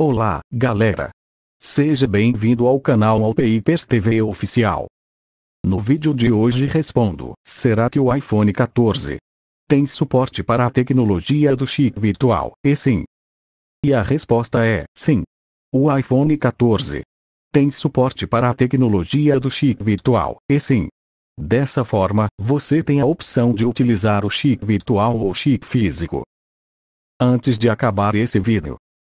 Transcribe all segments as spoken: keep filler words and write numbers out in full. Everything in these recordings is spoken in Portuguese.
Olá, galera! Seja bem-vindo ao canal Wallpapers T V Oficial. No vídeo de hoje respondo, será que o iPhone quatorze tem suporte para a tecnologia do chip virtual? E sim. E a resposta é, sim. O iPhone quatorze tem suporte para a tecnologia do chip virtual, e sim. Dessa forma, você tem a opção de utilizar o chip virtual ou chip físico. Antes de acabar esse vídeo,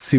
Se